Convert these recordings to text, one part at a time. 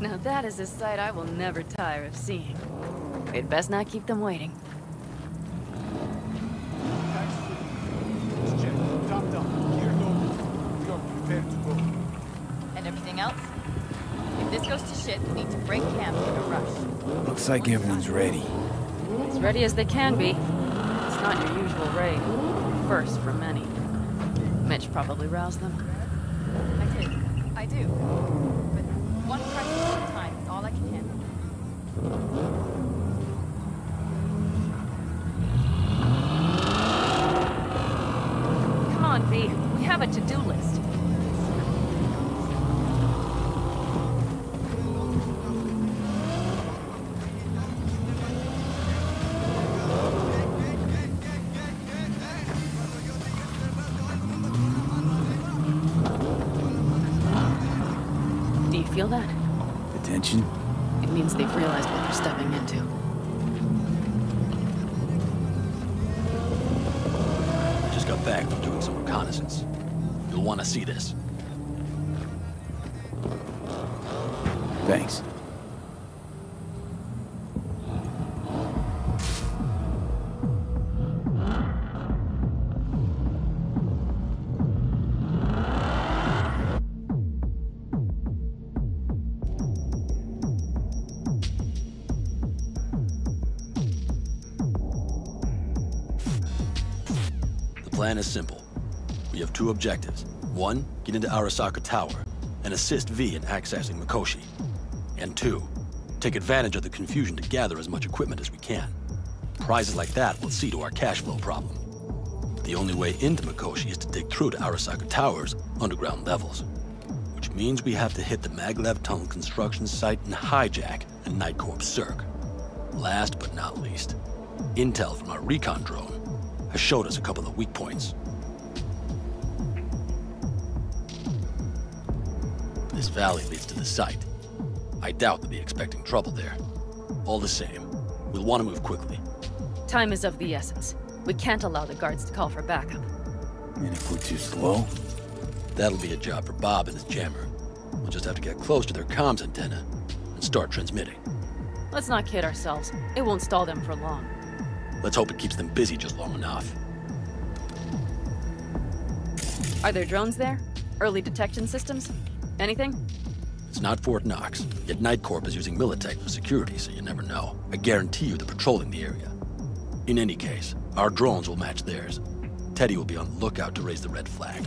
Now that is a sight I will never tire of seeing. We'd best not keep them waiting. And everything else? If this goes to shit, we need to break camp in a rush. Looks like everyone's ready. As ready as they can be. It's not your usual raid. First for many. Mitch probably roused them. I do. But one crisis at a time is all I can handle. We have a to-do list. Do you feel that? The tension? It means they've realized what they're stepping into. Back from doing some reconnaissance. You'll want to see this. Thanks. The plan is simple. We have two objectives. One, get into Arasaka Tower and assist V in accessing Mikoshi. And two, take advantage of the confusion to gather as much equipment as we can. Prizes like that will see to our cash flow problem. The only way into Mikoshi is to dig through to Arasaka Tower's underground levels, which means we have to hit the Maglev Tunnel construction site and hijack a Night Corp CERC. Last but not least, intel from our recon drone has showed us a couple of weak points. This valley leads to the site. I doubt they'll be expecting trouble there. All the same, we'll want to move quickly. Time is of the essence. We can't allow the guards to call for backup. And if we're too slow? That'll be a job for Bob and his jammer. We'll just have to get close to their comms antenna and start transmitting. Let's not kid ourselves. It won't stall them for long. Let's hope it keeps them busy just long enough. Are there drones there? Early detection systems? Anything? It's not Fort Knox, yet Night Corp is using Militech for security, so you never know. I guarantee you they're patrolling the area. In any case, our drones will match theirs. Teddy will be on the lookout to raise the red flag.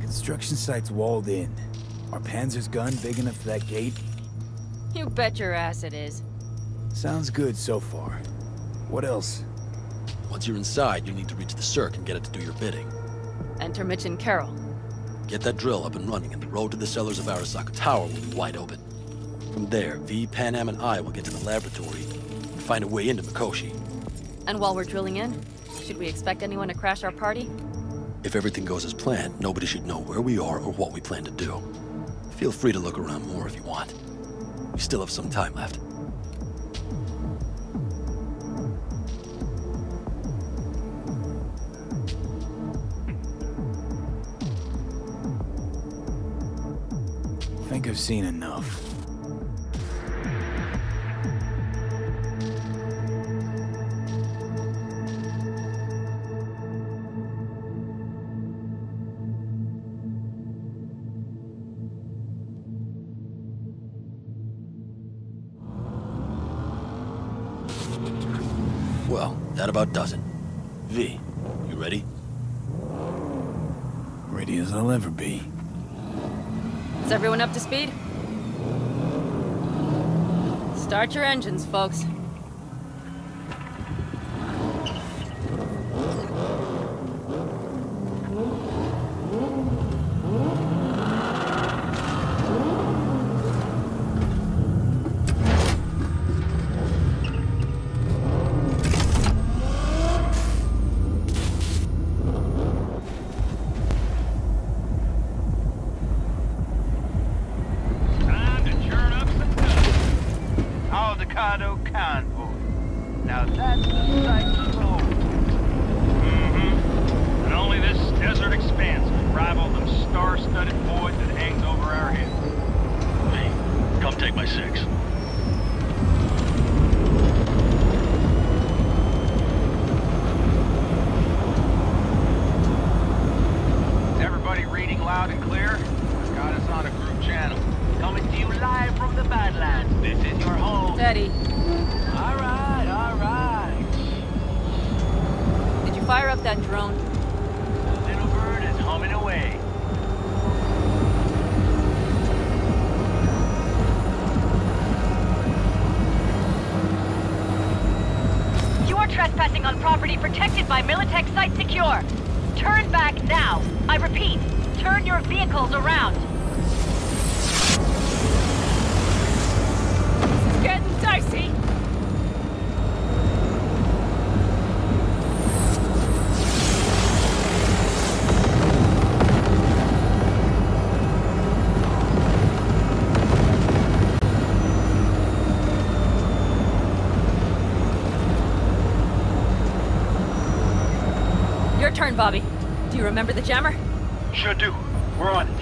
Construction site's walled in. Are Panzer's gun big enough for that gate? You bet your ass it is. Sounds good so far. What else? Once you're inside, you need to reach the CERC and get it to do your bidding. Enter Mitch and Carol. Get that drill up and running, and the road to the cellars of Arasaka Tower will be wide open. From there, V, Pan Am, and I will get to the laboratory and find a way into Mikoshi. And while we're drilling in, should we expect anyone to crash our party? If everything goes as planned, nobody should know where we are or what we plan to do. Feel free to look around more if you want. We still have some time left. I think I've seen enough. That about does it. V, you ready? Ready as I'll ever be. Is everyone up to speed? Start your engines, folks. Mikado convoy. Now that's the sight to behold. Mm-hmm. And only this desert expanse can rival the star-studded void that hangs over our heads. Hey, come take my six. Is everybody reading loud and clear? Got us on a group channel. Coming to you live from the Badlands. This is your home. Teddy. All right, all right. Did you fire up that drone? The little bird is humming away. You are trespassing on property protected by Militech Site Secure. Turn back now. I repeat, turn your vehicles around. Dicey. Your turn, Bobby. Do you remember the jammer? Sure do. We're on it.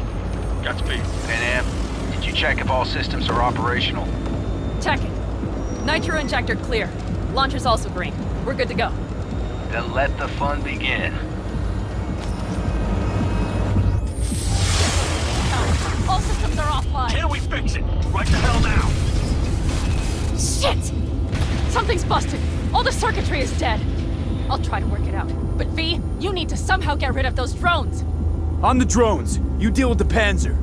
Godspeed. Pan Am, did you check if all systems are operational? Check it. Nitro injector clear. Launcher's also green. We're good to go. Then let the fun begin. No, all systems are offline. Can we fix it? Right the hell now! Shit! Something's busted. All the circuitry is dead. I'll try to work it out. But V, you need to somehow get rid of those drones. On the drones. You deal with the Panzer.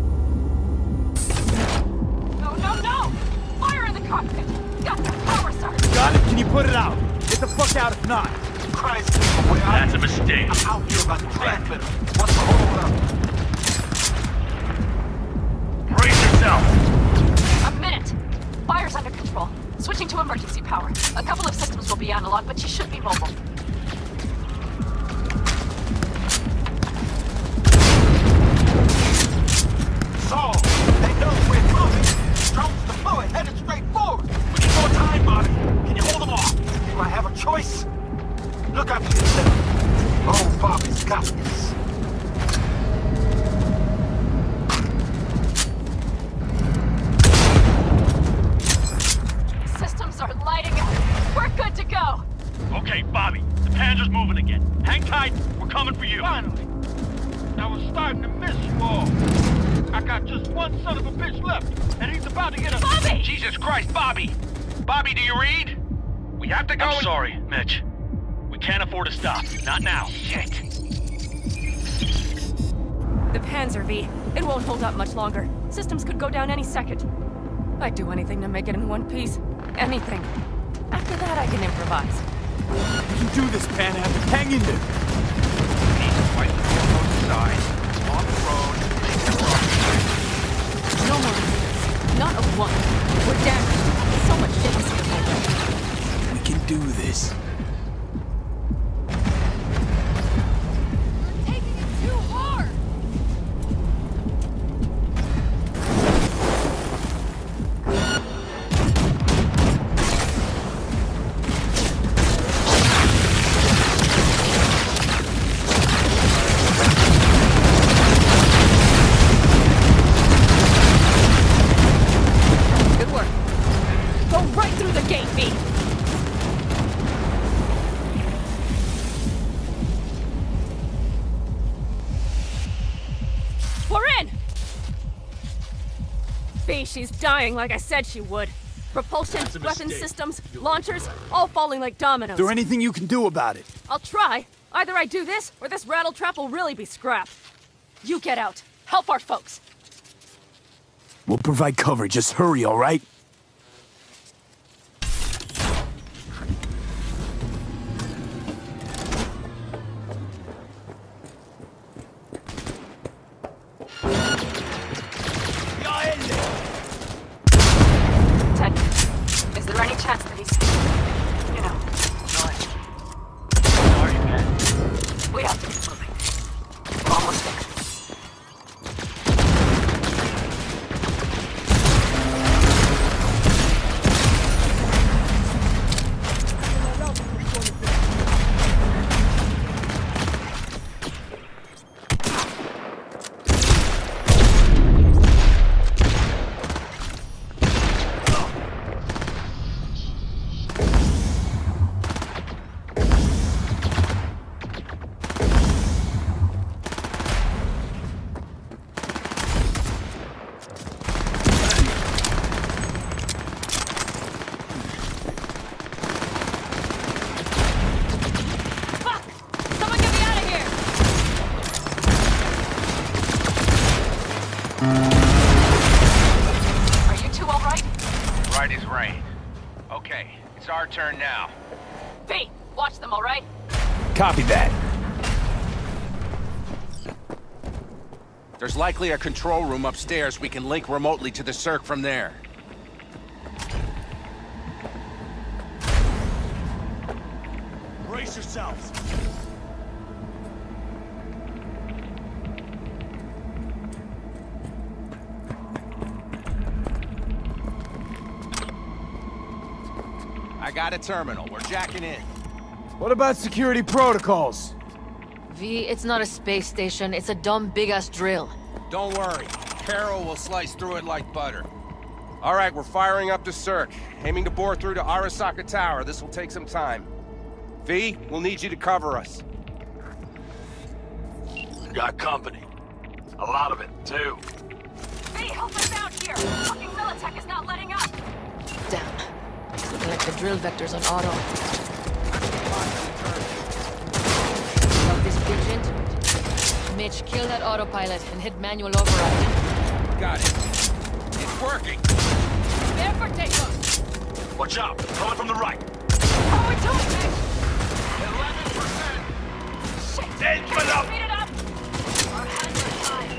No, no, no! Fire in the cockpit! Got it? Can you put it out? Get the fuck out if not. Christ, that's a mistake. I'm out here about the transmitter. What's the hold up? Brace yourself. A minute. Fire's under control. Switching to emergency power. A couple of systems will be analog, but you should be mobile. Saul, they know we're moving. Drones deployed, headed straight forward. We need more time, Bobby. Can you hold them off? Do I have a choice? Look after yourself. Oh, Bobby's got this. Systems are lighting up. We're good to go. Okay, Bobby. The Panzer's moving again. Hang tight. We're coming for you. Finally. I was starting to miss you all. I got just one son of a bitch left, and he's about to get a... Bobby! Jesus Christ, Bobby! Bobby, do you read? We have to go. I'm sorry, Mitch. We can't afford to stop. Not now. Shit. The Panzer, V. It won't hold up much longer. Systems could go down any second. I'd do anything to make it in one piece. Anything. After that, I can improvise. You can do this, Pan Am. Hang in there. On the road, no more reasons. Not a one. We're damaged. So much damage. We can do this. You're taking it too hard. She's dying like I said she would. Propulsion, weapon systems, launchers, all falling like dominoes. Is there anything you can do about it? I'll try. Either I do this, or this rattle trap will really be scrapped. You get out. Help our folks. We'll provide cover. Just hurry, all right? Sorry. Okay, it's our turn now. V, watch them, all right? Copy that. There's likely a control room upstairs we can link remotely to the CERC from there. Brace yourselves. I got a terminal. We're jacking in. What about security protocols? V, it's not a space station. It's a dumb big-ass drill. Don't worry. Carol will slice through it like butter. All right, we're firing up the CERC. Aiming to bore through to Arasaka Tower. This will take some time. V, we'll need you to cover us. Got company. A lot of it, too. V, help us out here! Fucking Militech is not letting up! Damn. It's looking like the drill vector's on auto. Help this bitch into it. Mitch, kill that autopilot and hit manual override. Got it. It's working. Prepare for takeoff. Watch out. Coming from the right. How are we doing, Mitch? 11%. Shit. Engine up. Speed it up. Our hands are tied.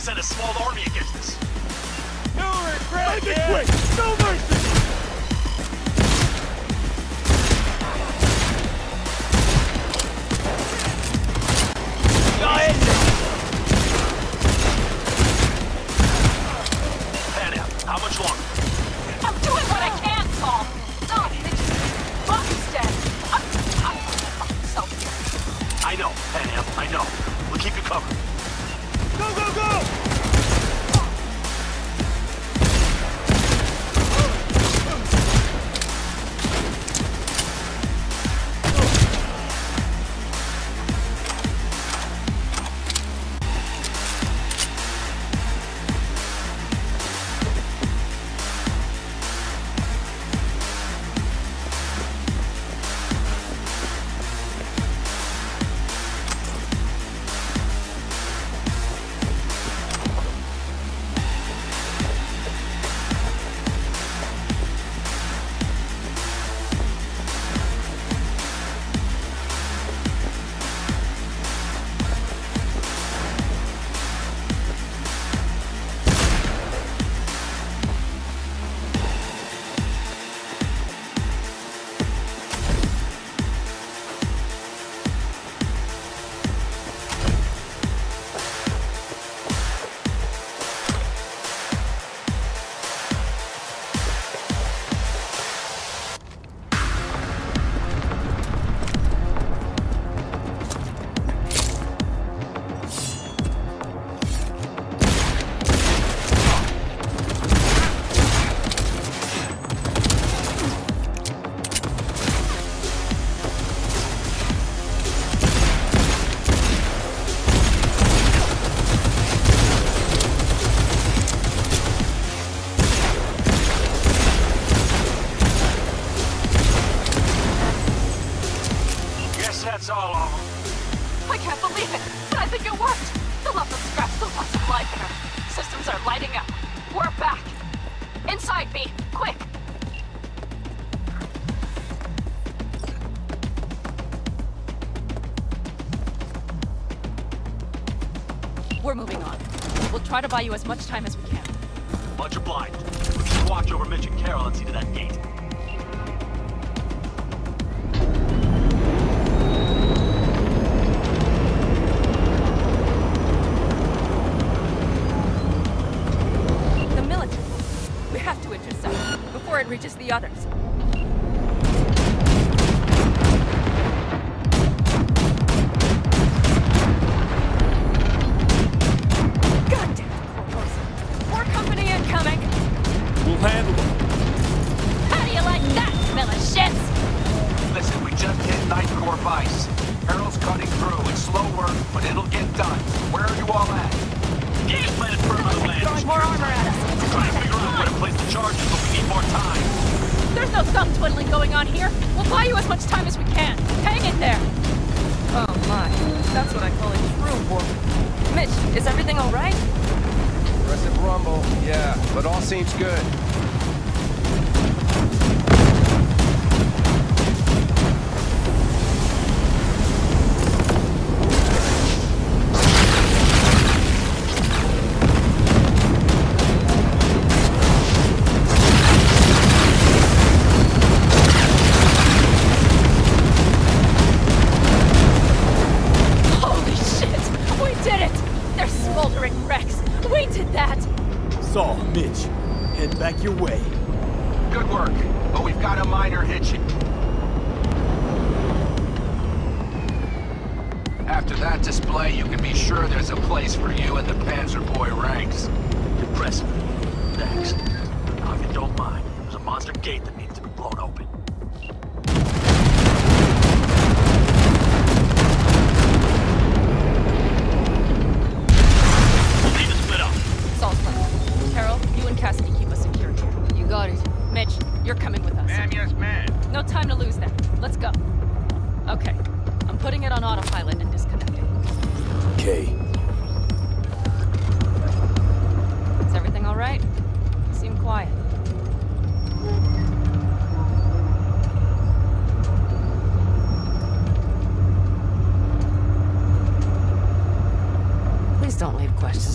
Send a small army against us. No Take it quick! No mercy! Got it! Pan Am, how much longer? I'm doing what I can, Paul! Stop, Mitch! Bobby's dead! I'm selfish. I know, Pan Am, I know. We'll keep you covered. Go, go, go! We're moving on. We'll try to buy you as much time as we can. Much obliged. We should watch over Mitch and Carol and see to that gate. The Militech. We have to intercept before it reaches the others.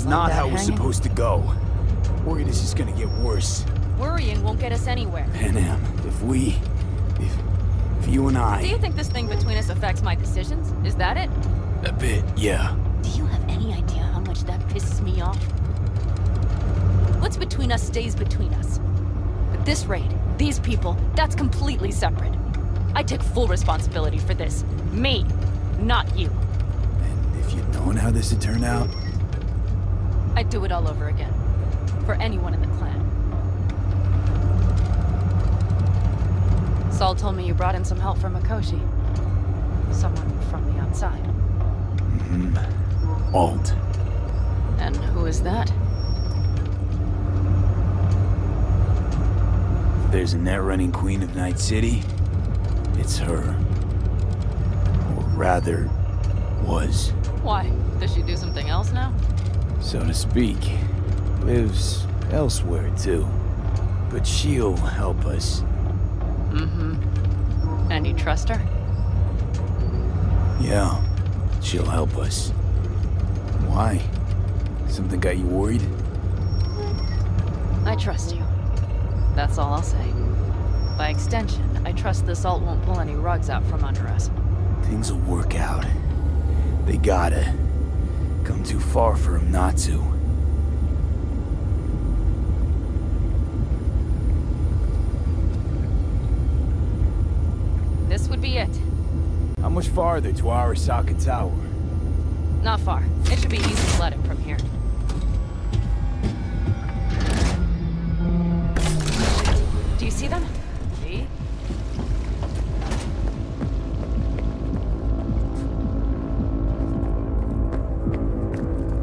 Not how we're supposed to go. Worried this is gonna get worse. Worrying won't get us anywhere. Pan Am, if you and I... Do you think this thing between us affects my decisions? Is that it? A bit, yeah. Do you have any idea how much that pisses me off? What's between us stays between us. At this rate, these people, that's completely separate. I take full responsibility for this. Me, not you. And if you'd known how this would turn out... I'd do it all over again. For anyone in the clan. Saul told me you brought in some help from Mikoshi. Someone from the outside. Mm-hmm. Alt. And who is that? If there's a net-running queen of Night City, it's her. Or rather, was. Why? Does she do something else now? So to speak. Lives elsewhere, too. But she'll help us. Mm-hmm. And you trust her? Yeah. She'll help us. Why? Something got you worried? I trust you. That's all I'll say. By extension, I trust this Alt won't pull any rugs out from under us. Things will work out. They gotta. Come too far for him not to. This would be it. How much farther to Arasaka Tower? Not far. It should be easy to let it from here. Do you see them? See?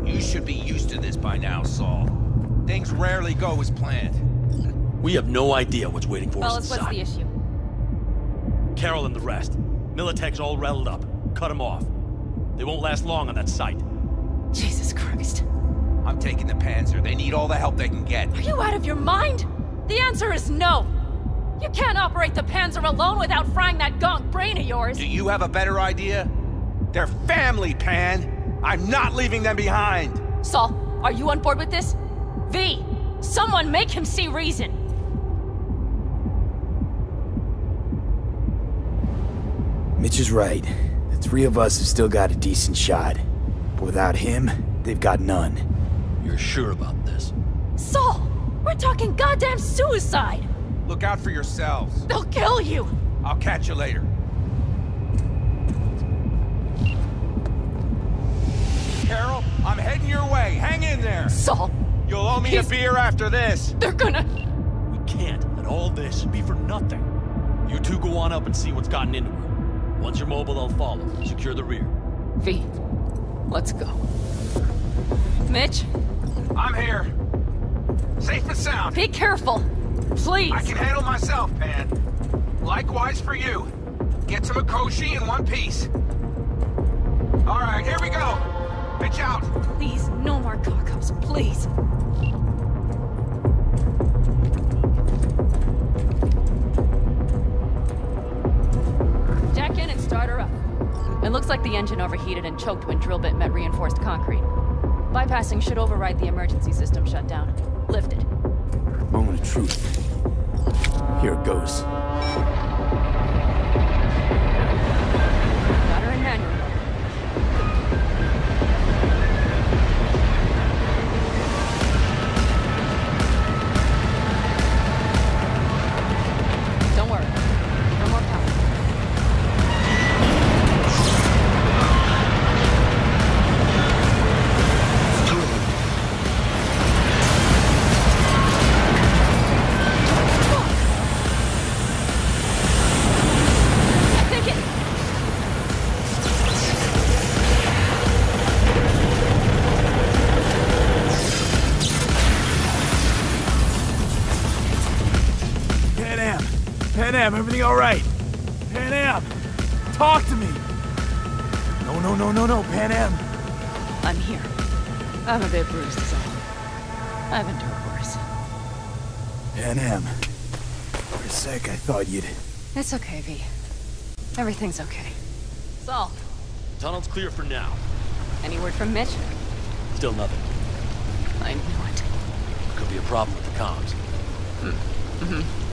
You should be used to this by now, Saul. Things rarely go as planned. We have no idea what's waiting for us inside. What's the issue? Carol and the rest. Militech's all rattled up. Cut them off. They won't last long on that site. Jesus Christ. I'm taking the Panzer. They need all the help they can get. Are you out of your mind? The answer is no. You can't operate the Panzer alone without frying that gonk brain of yours. Do you have a better idea? They're family, Pan. I'm not leaving them behind. Saul, are you on board with this? V, someone make him see reason. Mitch is right. The three of us have still got a decent shot. But without him, they've got none. You're sure about this? Saul! We're talking goddamn suicide! Look out for yourselves. They'll kill you! I'll catch you later. Carol, I'm heading your way. Hang in there! Saul! You'll owe me a beer after this. They're gonna... We can't let all this be for nothing. You two go on up and see what's gotten into her. Once you're mobile, I'll follow. Secure the rear. V, let's go. Mitch? I'm here. Safe and sound. Be careful. Please. I can handle myself, Pan. Likewise for you. Get to Mikoshi in one piece. All right, here we go. Mitch out. Please, no more cock-ups, please. It looks like the engine overheated and choked when drill bit met reinforced concrete. Bypassing should override the emergency system shutdown. Lifted. Moment of truth. Here it goes. Got her in manual. Don't worry. No more power. Pan Am, everything all right? Pan Am, talk to me. No, Pan Am. I'm here. I'm a bit bruised, so I've endured worse. Pan Am, for a sec I thought you'd... It's okay, V. Everything's okay. Saul. Tunnel's clear for now. Any word from Mitch? Still nothing. I knew it. Could be a problem with the comms. Mm-hmm.